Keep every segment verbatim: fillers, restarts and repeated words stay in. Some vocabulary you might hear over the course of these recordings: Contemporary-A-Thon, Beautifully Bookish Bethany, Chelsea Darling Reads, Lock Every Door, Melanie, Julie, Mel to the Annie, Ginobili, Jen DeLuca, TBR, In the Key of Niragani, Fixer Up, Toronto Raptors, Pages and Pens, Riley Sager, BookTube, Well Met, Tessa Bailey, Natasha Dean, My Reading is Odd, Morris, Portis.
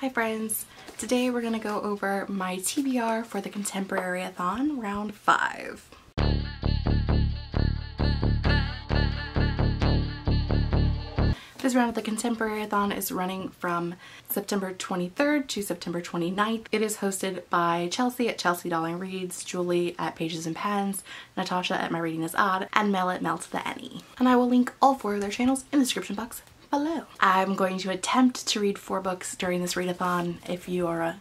Hi friends! Today we're going to go over my T B R for the Contemporary-A-Thon round five. This round of the Contemporary-A-Thon is running from September twenty-third to September twenty-ninth. It is hosted by Chelsea at Chelsea Darling Reads, Julie at Pages and Pens, Natasha at My Reading is Odd, and Mel at Mel to the Annie. And I will link all four of their channels in the description box below. I'm going to attempt to read four books during this readathon. If you are a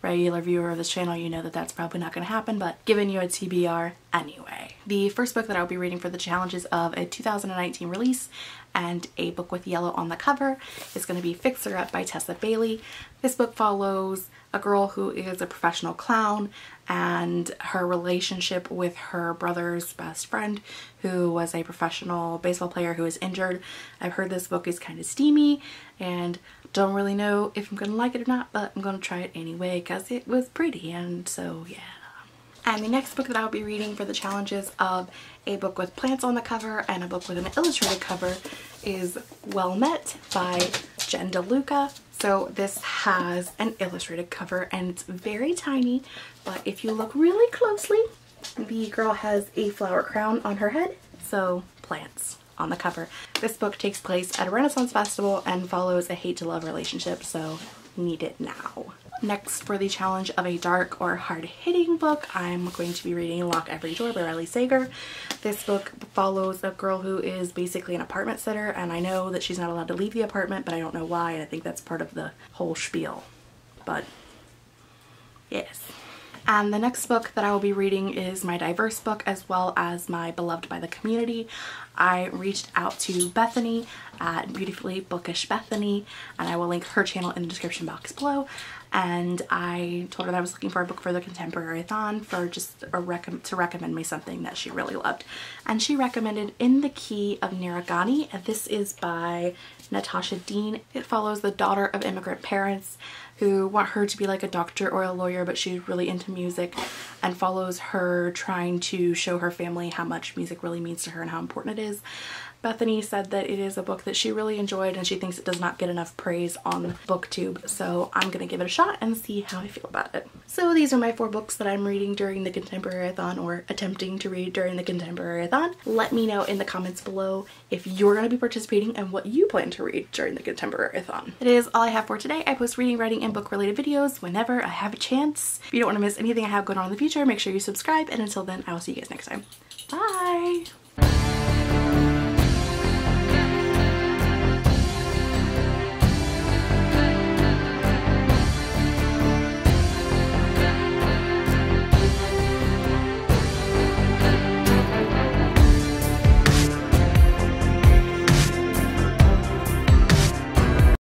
regular viewer of this channel, you know that that's probably not going to happen, but giving you a T B R anyway. The first book that I'll be reading for the challenges of a two thousand nineteen release and a book with yellow on the cover is going to be Fixer Up by Tessa Bailey. This book follows a girl who is a professional clown and her relationship with her brother's best friend, who was a professional baseball player who is injured. I've heard this book is kind of steamy and don't really know if I'm going to like it or not, but I'm going to try it anyway because it was pretty, and so yeah. And the next book that I'll be reading for the challenges of a book with plants on the cover and a book with an illustrated cover is Well Met by Jen DeLuca. So this has an illustrated cover and it's very tiny, but if you look really closely, the girl has a flower crown on her head, so plants on the cover. This book takes place at a Renaissance festival and follows a hate-to-love relationship, so need it now. Next, for the challenge of a dark or hard-hitting book, I'm going to be reading Lock Every Door by Riley Sager. This book follows a girl who is basically an apartment sitter, and I know that she's not allowed to leave the apartment, but I don't know why, and I think that's part of the whole spiel. But yes. And the next book that I will be reading is my diverse book, as well as my beloved by the community. I reached out to Bethany at Beautifully Bookish Bethany, and I will link her channel in the description box below. And I told her that I was looking for a book for the Contemporary-A-Thon for just a rec to recommend me something that she really loved. And she recommended In the Key of Niragani. This is by Natasha Dean. It follows the daughter of immigrant parents who want her to be like a doctor or a lawyer, but she's really into music, and follows her trying to show her family how much music really means to her and how important it is. Bethany said that it is a book that she really enjoyed and she thinks it does not get enough praise on BookTube, so I'm gonna give it a shot and see how I feel about it. So these are my four books that I'm reading during the Contemporary-A-Thon, or attempting to read during the Contemporary-A-Thon. Let me know in the comments below if you're gonna be participating and what you plan to read during the Contemporary-A-Thon. That is all I have for today. I post reading, writing, and book related videos whenever I have a chance. If you don't wanna miss anything I have going on in the future, make sure you subscribe, and until then, I will see you guys next time. Bye!